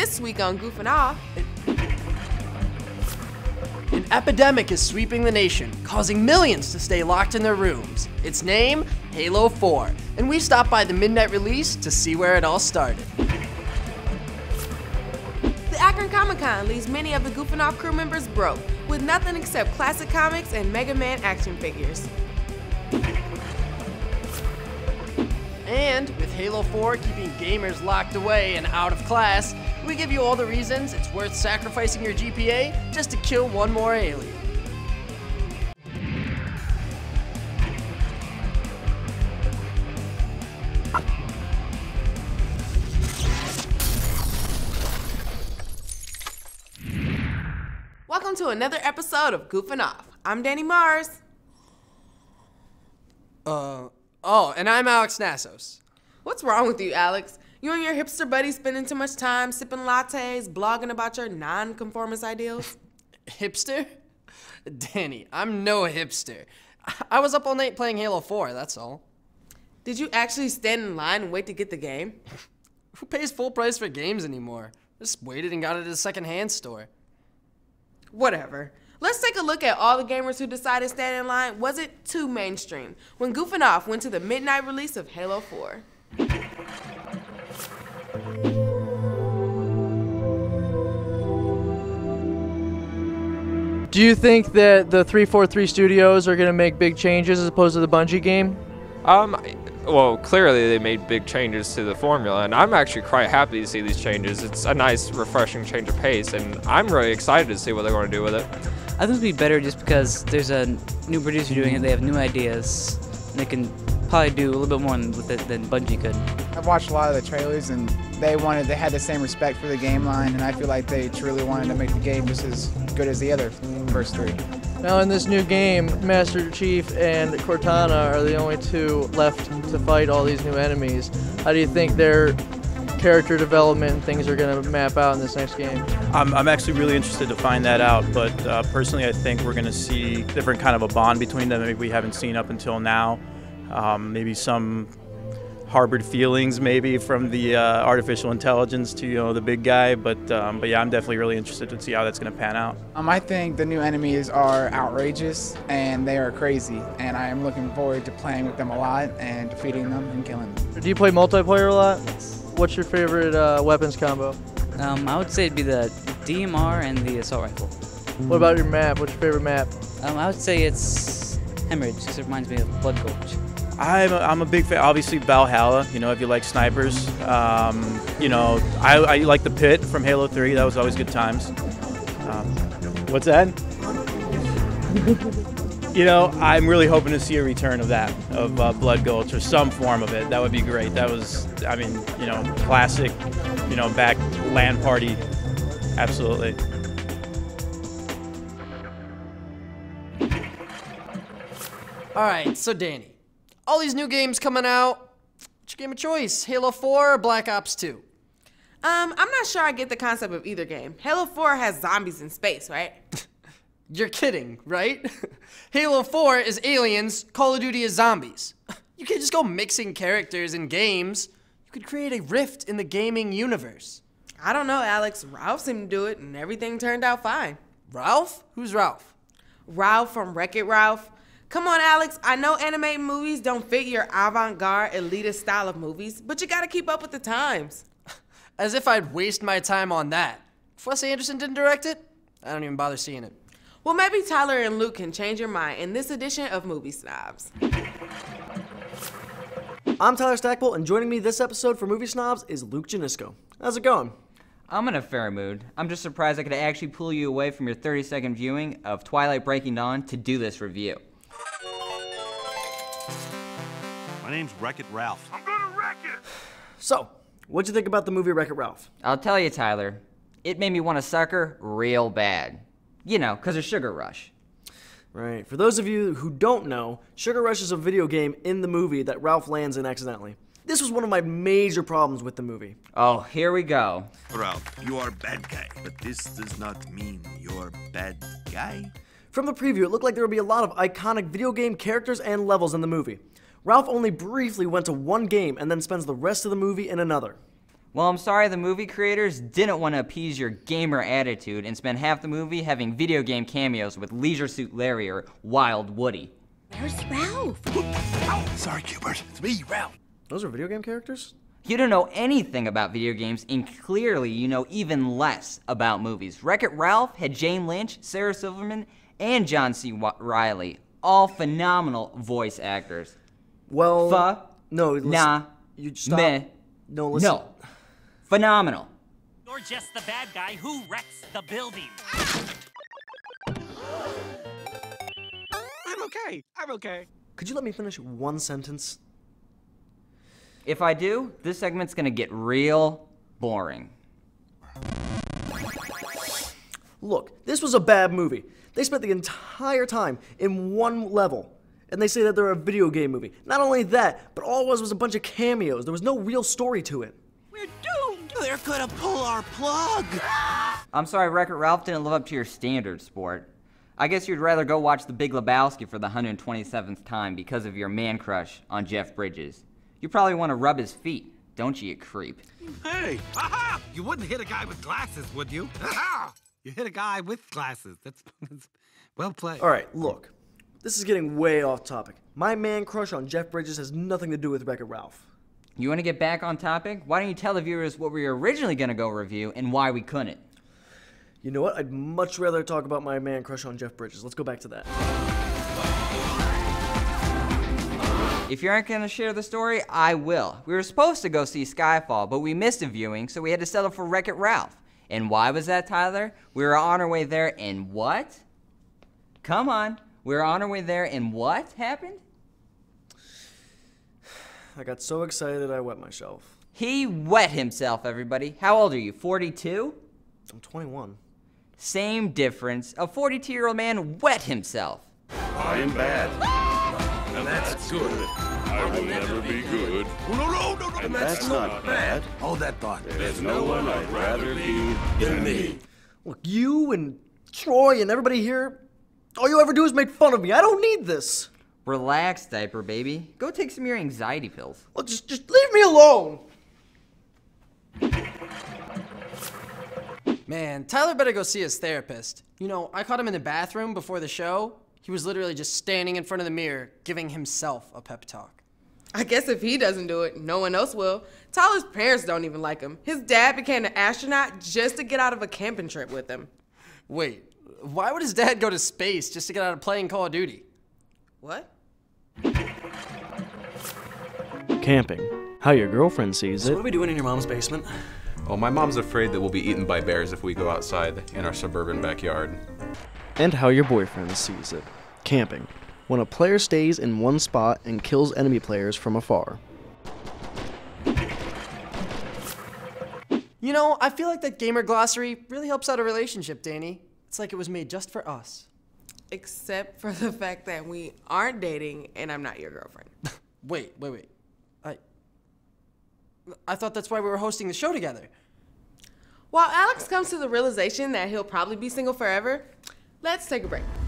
This week on Goofing Off... An epidemic is sweeping the nation, causing millions to stay locked in their rooms. Its name, Halo 4, and we stopped by the midnight release to see where it all started. The Akron Comic Con leaves many of the Goofing Off crew members broke, with nothing except classic comics and Mega Man action figures. And with Halo 4 keeping gamers locked away and out of class, we give you all the reasons it's worth sacrificing your GPA just to kill one more alien. Welcome to another episode of Goofing Off. I'm Danny Mars. Oh, and I'm Alex Nassos. What's wrong with you, Alex? You and your hipster buddy spending too much time sipping lattes, blogging about your non-conformist ideals? Hipster? Danny, I'm no hipster. I was up all night playing Halo 4, that's all. Did you actually stand in line and wait to get the game? Who pays full price for games anymore? Just waited and got it at a secondhand store. Whatever. Let's take a look at all the gamers who decided to stand in line wasn't too mainstream when Goofing Off went to the midnight release of Halo 4. Do you think that the 343 Studios are going to make big changes as opposed to the Bungie game? Well, clearly they made big changes to the formula, and I'm actually quite happy to see these changes. It's a nice, refreshing change of pace, and I'm really excited to see what they're going to do with it. I think it'll be better just because there's a new producer doing it, they have new ideas, and they can probably do a little bit more with it than Bungie could. I've watched a lot of the trailers, and they had the same respect for the game line, and I feel like they truly wanted to make the game just as good as the other first three. Now in this new game, Master Chief and Cortana are the only two left to fight all these new enemies. How do you think their character development and things are going to map out in this next game? I'm actually really interested to find that out, but personally I think we're going to see different kind of a bond between them that maybe we haven't seen up until now. Maybe some harbored feelings maybe from the artificial intelligence to, you know, the big guy, but yeah, I'm definitely really interested to see how that's going to pan out. I think the new enemies are outrageous and they are crazy, and I am looking forward to playing with them a lot and defeating them and killing them. Do you play multiplayer a lot? What's your favorite weapons combo? I would say it'd be the DMR and the assault rifle. What about your map? What's your favorite map? I would say it's Hemorrhage, because it reminds me of Blood Gulch. I'm a big fan, obviously, Valhalla, you know, if you like snipers. You know, I like the Pit from Halo 3, that was always good times. What's that? You know, I'm really hoping to see a return of that, of Blood Gulch, or some form of it. That would be great. That was, I mean, you know, classic, you know, back LAN party, absolutely. All right, so Danny. All these new games coming out, what's your game of choice? Halo 4 or Black Ops 2? I'm not sure I get the concept of either game. Halo 4 has zombies in space, right? You're kidding, right? Halo 4 is aliens, Call of Duty is zombies. You can't just go mixing characters in games. You could create a rift in the gaming universe. I don't know, Alex. Ralph seemed to do it and everything turned out fine. Ralph? Who's Ralph? Ralph from Wreck-It Ralph. Come on, Alex, I know animated movies don't fit your avant-garde, elitist style of movies, but you gotta keep up with the times. As if I'd waste my time on that. If Wes Anderson didn't direct it, I don't even bother seeing it. Well, maybe Tyler and Luke can change your mind in this edition of Movie Snobs. I'm Tyler Stackpole, and joining me this episode for Movie Snobs is Luke Janisco. How's it going? I'm in a fair mood. I'm just surprised I could actually pull you away from your 30-second viewing of Twilight Breaking Dawn to do this review. My name's Wreck-It Ralph. I'm gonna wreck it! So, what'd you think about the movie Wreck-It Ralph? I'll tell you, Tyler. It made me want to suck her real bad. You know, because of Sugar Rush. Right. For those of you who don't know, Sugar Rush is a video game in the movie that Ralph lands in accidentally. This was one of my major problems with the movie. Oh, here we go. Ralph, you are a bad guy, but this does not mean you're a bad guy. From the preview, it looked like there would be a lot of iconic video game characters and levels in the movie. Ralph only briefly went to one game and then spends the rest of the movie in another. Well, I'm sorry the movie creators didn't want to appease your gamer attitude and spend half the movie having video game cameos with Leisure Suit Larry or Wild Woody. Where's Ralph? Oh, sorry, Q-Bert. It's me, Ralph. Those are video game characters? You don't know anything about video games, and clearly you know even less about movies. Wreck-It Ralph had Jane Lynch, Sarah Silverman, and John C. Reilly, all phenomenal voice actors. Well, no, listen, nah, you stop. Meh, no, listen. No, phenomenal. You're just the bad guy who wrecks the building. I'm okay. I'm okay. Could you let me finish one sentence? If I do, this segment's gonna get real boring. Look, this was a bad movie. They spent the entire time in one level, and they say that they're a video game movie. Not only that, but all it was a bunch of cameos. There was no real story to it. We're doomed! They're gonna pull our plug! I'm sorry, Wreck-It Ralph didn't live up to your standards, sport. I guess you'd rather go watch The Big Lebowski for the 127th time because of your man crush on Jeff Bridges. You probably want to rub his feet, don't you, creep? Hey! Aha! You wouldn't hit a guy with glasses, would you? Aha! You hit a guy with glasses. That's well played. All right, look. This is getting way off topic. My man crush on Jeff Bridges has nothing to do with Wreck-It Ralph. You want to get back on topic? Why don't you tell the viewers what we were originally going to go review and why we couldn't? You know what? I'd much rather talk about my man crush on Jeff Bridges. Let's go back to that. If you aren't going to share the story, I will. We were supposed to go see Skyfall, but we missed a viewing, so we had to settle for Wreck-It Ralph. And why was that, Tyler? We were on our way there and what? Come on. We were on our way there and what happened? I got so excited I wet myself. He wet himself, everybody. How old are you, 42? I'm 21. Same difference. A 42-year-old man wet himself. I am bad. And that's good. I will never be good. No. And that's not bad. Oh, that thought. There's no one I'd rather be than me. Look, you and Troy and everybody here, all you ever do is make fun of me. I don't need this. Relax, diaper baby. Go take some of your anxiety pills. Look, just leave me alone. Man, Tyler better go see his therapist. You know, I caught him in the bathroom before the show. He was literally just standing in front of the mirror, giving himself a pep talk. I guess if he doesn't do it, no one else will. Tyler's parents don't even like him. His dad became an astronaut just to get out of a camping trip with him. Wait, why would his dad go to space just to get out of playing Call of Duty? What? Camping. How your girlfriend sees it. What are we doing in your mom's basement? Oh, my mom's afraid that we'll be eaten by bears if we go outside in our suburban backyard. And how your boyfriend sees it. Camping. When a player stays in one spot and kills enemy players from afar. You know, I feel like that gamer glossary really helps out a relationship, Danny. It's like it was made just for us. Except for the fact that we aren't dating and I'm not your girlfriend. Wait. I thought that's why we were hosting the show together. While Alex comes to the realization that he'll probably be single forever, let's take a break.